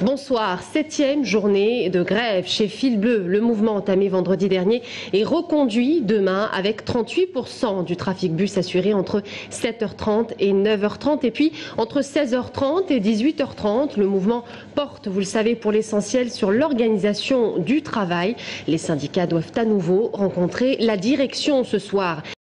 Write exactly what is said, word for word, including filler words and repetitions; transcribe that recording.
Bonsoir. Septième journée de grève chez Fil Bleu. Le mouvement entamé vendredi dernier est reconduit demain avec trente-huit pour cent du trafic bus assuré entre sept heures trente et neuf heures trente. Et puis entre seize heures trente et dix-huit heures trente, le mouvement porte, vous le savez, pour l'essentiel sur l'organisation du travail. Les syndicats doivent à nouveau rencontrer la direction ce soir.